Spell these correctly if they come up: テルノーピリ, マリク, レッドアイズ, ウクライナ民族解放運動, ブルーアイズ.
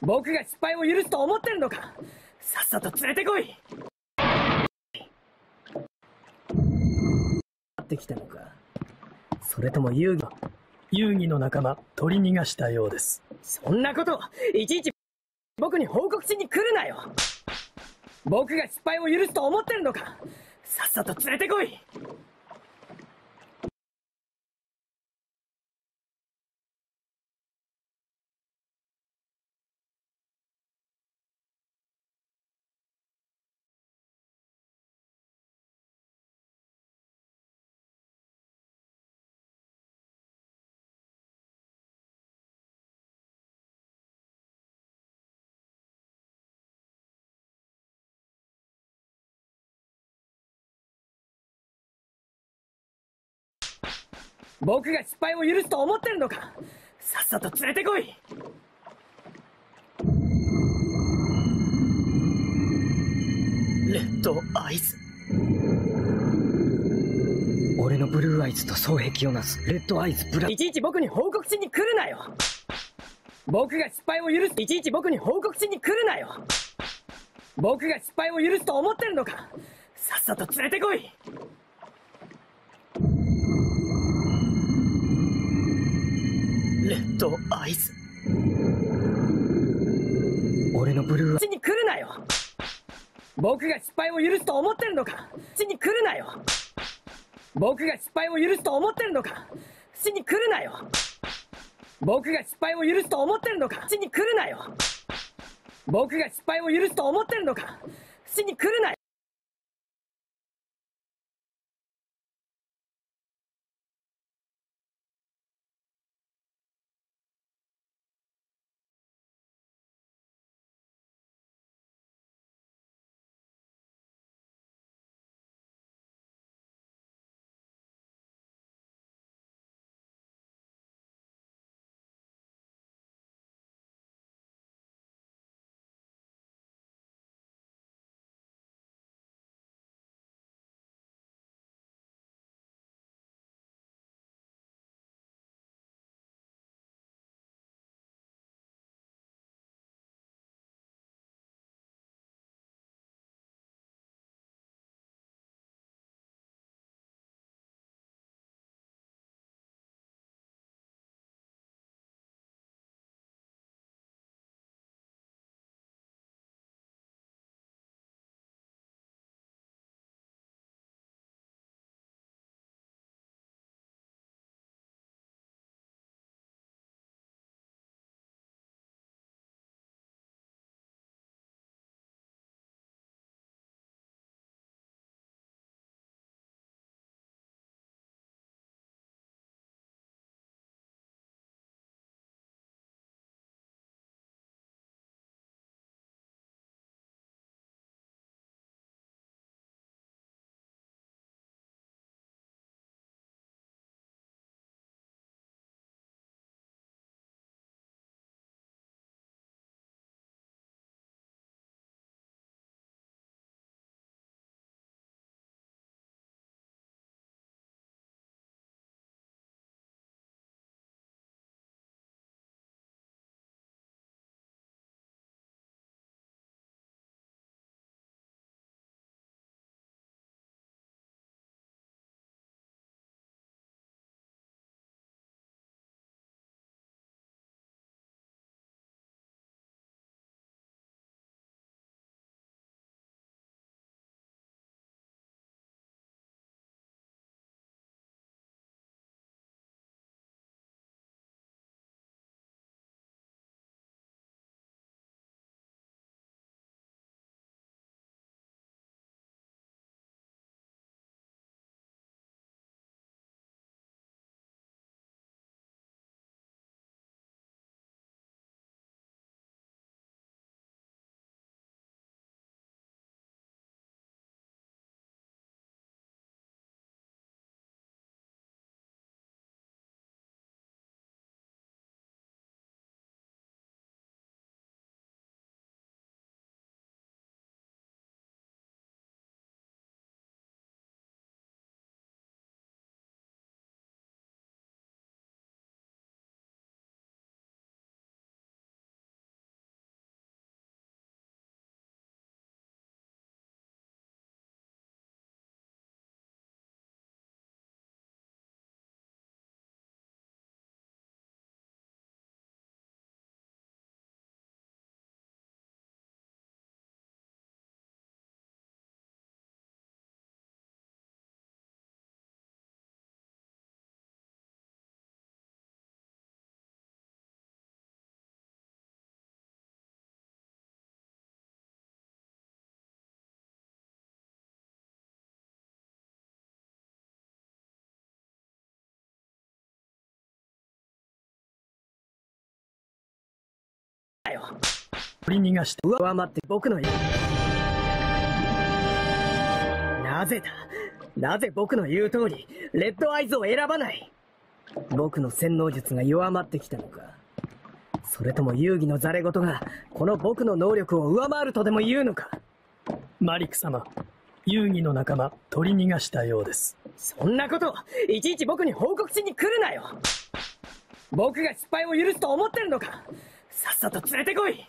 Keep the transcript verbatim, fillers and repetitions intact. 僕が失敗を許すと思ってるのか。さっさと連れてこい。ってきたのか。それとも遊戯遊戯の仲間取り逃がしたようです。そんなこといちいち僕に報告しに来るなよ。僕が失敗を許すと思ってるのか。さっさと連れてこい。僕が失敗を許すと思ってるのか。さっさと連れてこい。レッドアイズ。俺のブルーアイズと双璧をなすレッドアイズブラ。いちいち僕に報告しに来るなよ。僕が失敗を許す。いちいち僕に報告しに来るなよ。僕が失敗を許すと思ってるのか。さっさと連れてこい。レッドアイズ。俺のブルーはこっちに来るなよ。僕が失敗を許すと思ってるのか。こっちに来るなよ。僕が失敗を許すと思ってるのか。こっちに来るなよ。僕が失敗を許すと思ってるのか。こっちに来るなよ。僕が失敗を許すと思ってるのか。こっちに来るなよ。だよ。取り逃がして上回って僕の。なぜだ。なぜ僕の言う通りレッドアイズを選ばない。僕の洗脳術が弱まってきたのか、それとも遊戯のざれ言がこの僕の能力を上回るとでも言うのか。マリク様、遊戯の仲間取り逃がしたようです。そんなこといちいち僕に報告しに来るなよ。僕が失敗を許すと思ってるのか。さっさと連れてこい。